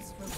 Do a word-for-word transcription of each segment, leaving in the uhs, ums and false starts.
God's reward.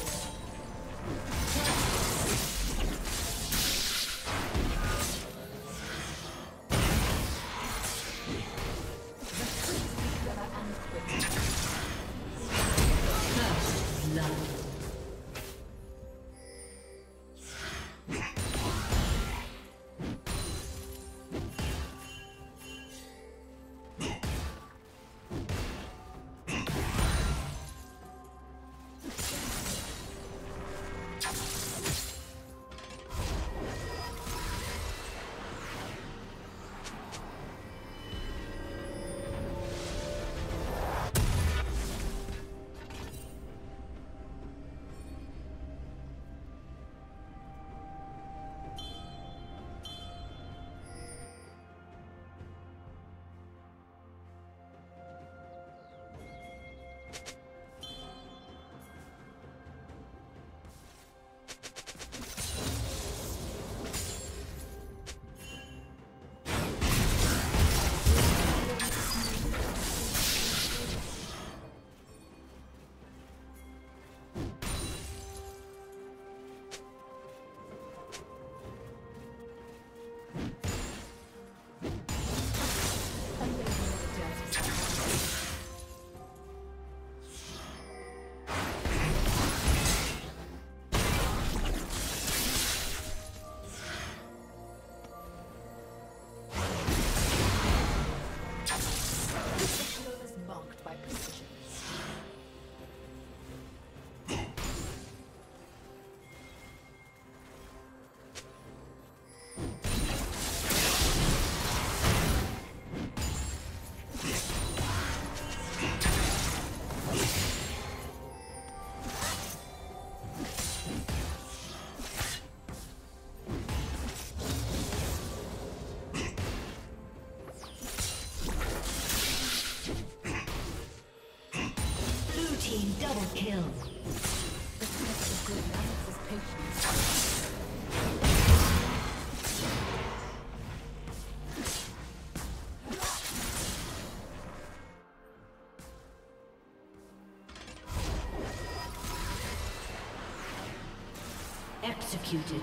Double kill. The test of good balance is patience. Executed.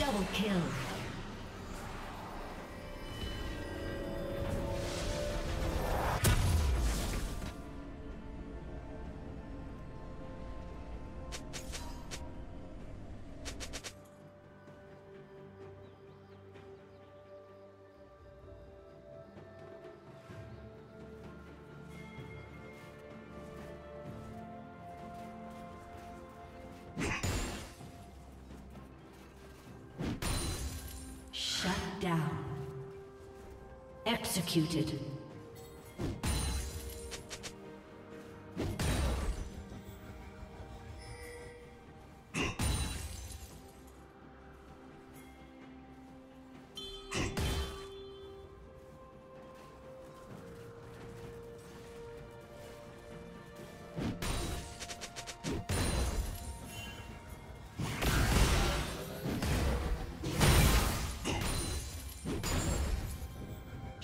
Double kill. Down. Executed.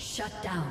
Shut down.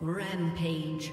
Rampage.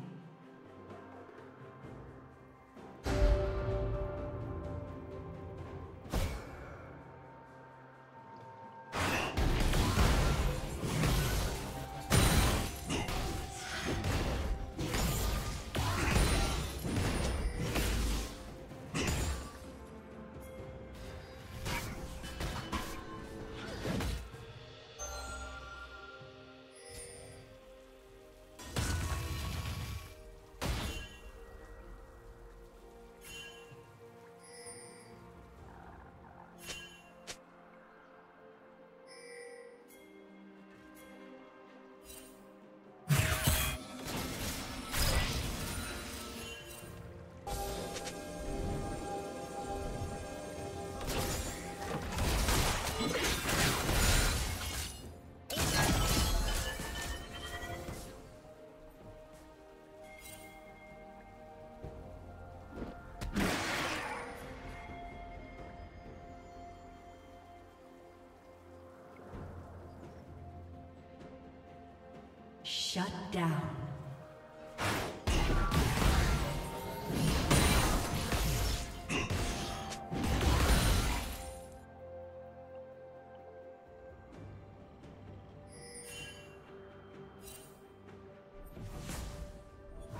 Shut down.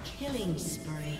Killing spree.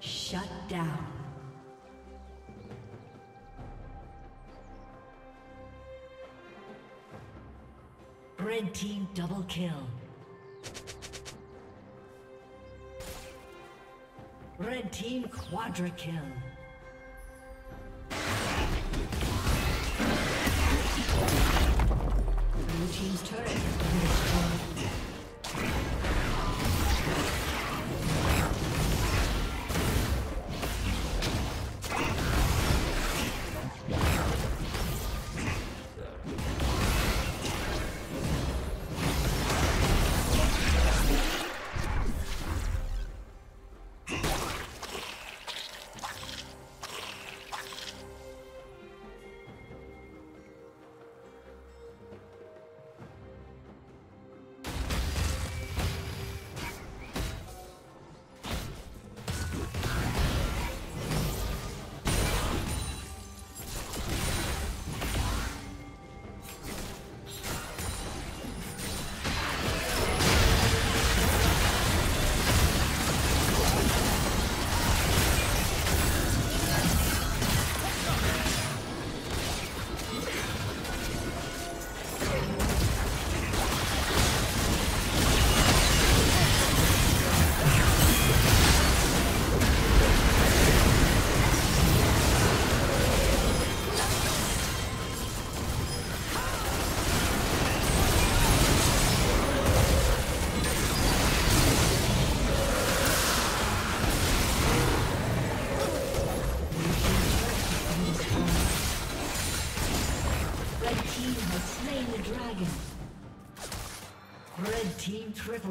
Shut down. Red team double kill. Red team quadra kill. Blue team's turret has been destroyed. Red team triple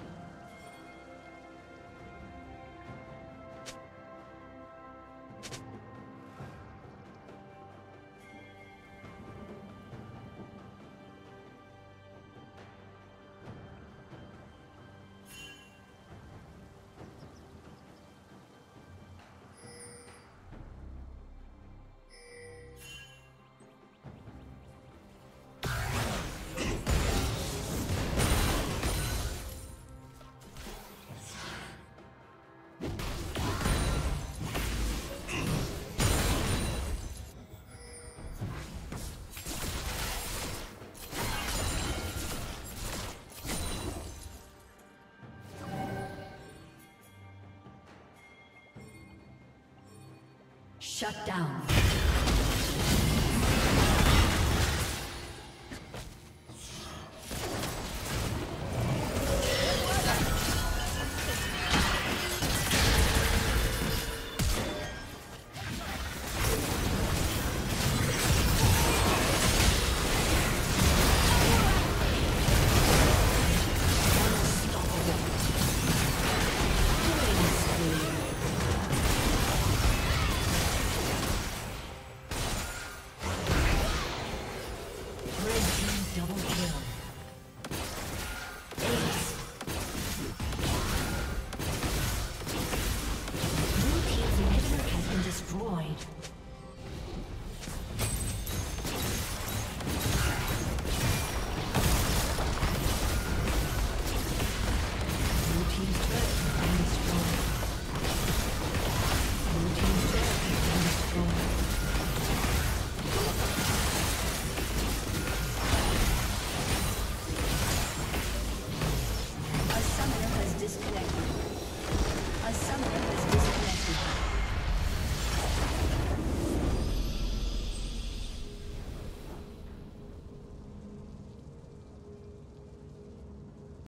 Shut down.